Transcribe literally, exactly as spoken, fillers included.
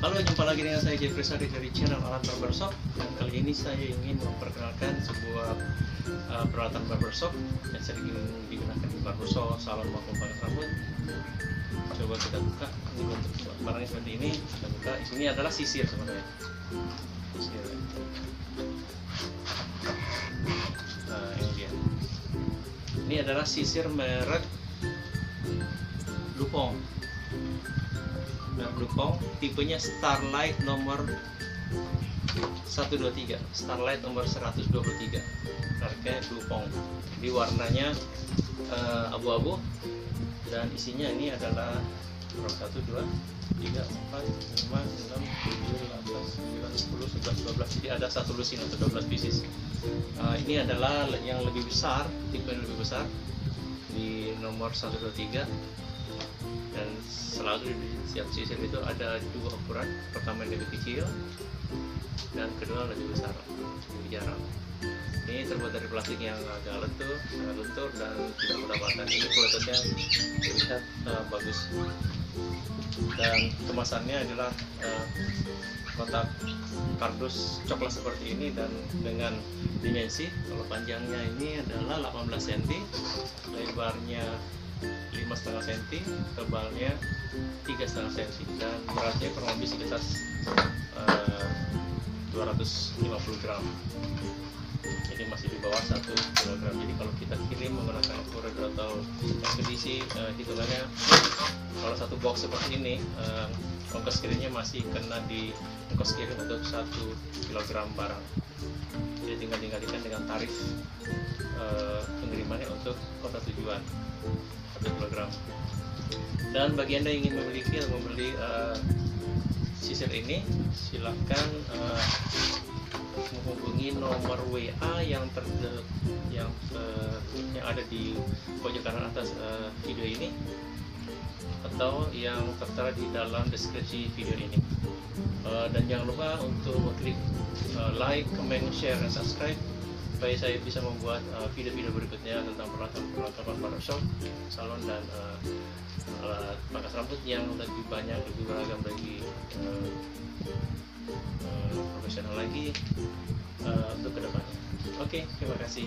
Halo, jumpa lagi dengan saya Jefres dari channel Alat Barbershop. Dan kali ini saya ingin memperkenalkan sebuah uh, peralatan barbershop yang sering digunakan di barbershop, salon maupun pangkas rambut. Coba kita buka, ini bentuk barangnya seperti ini. Kita buka, ini adalah sisir sebenarnya. Sisir. Nah, ini dia. Ini adalah sisir merek Dupont. Dupont, tipenya Starlite nomor seratus dua puluh tiga, Starlite nomor seratus dua puluh tiga, harganya Dupont. Jadi warnanya abu-abu, uh, dan isinya ini adalah satu, dua, tiga, empat, lima, enam, tujuh, delapan, sembilan, sepuluh, sebelas, dua belas. Jadi ada satu lusin atau dua belas pieces. Uh, ini adalah yang lebih besar, tipe yang lebih besar di nomor seratus dua puluh tiga. Dan selalu di setiap sisir itu ada dua ukuran, pertama yang lebih kecil dan kedua lebih besar, lebih jarang. Ini terbuat dari plastik yang agak lentur, agak lentur dan tidak mudah patah. Ini kualitasnya terlihat uh, bagus dan kemasannya adalah uh, kotak kardus coklat seperti ini dan dengan dimensi kalau panjangnya ini adalah delapan belas sentimeter, lebarnya lima koma lima sentimeter, tebalnya tiga koma lima sentimeter, dan beratnya kurang lebih sekitar uh, dua ratus lima puluh gram. Jadi masih di bawah satu kilogram. Jadi kalau kita kirim menggunakan kurir atau ekspedisi, uh, hitungannya kalau satu box seperti ini, uh, ongkos kirimnya masih kena di ongkos kirim untuk satu kilogram barang. Jadi tinggal dikalikan dengan tarif uh, pengirimannya untuk kota tujuan satu kilogram. Dan bagi Anda yang ingin memiliki atau membeli uh, sisir ini, silahkan uh, menghubungi nomor W A yang ter yang, uh, yang ada di pojok kanan atas uh, video ini atau yang tertera di dalam deskripsi video ini. Uh, dan jangan lupa untuk klik uh, like, comment, share, dan subscribe supaya saya bisa membuat video-video uh, berikutnya tentang peralatan-peralatan barbershop, salon, dan uh, alat pangkas rambut yang lebih banyak, lebih beragam bagi uh, uh, profesional lagi uh, untuk kedepannya. Oke, terima kasih.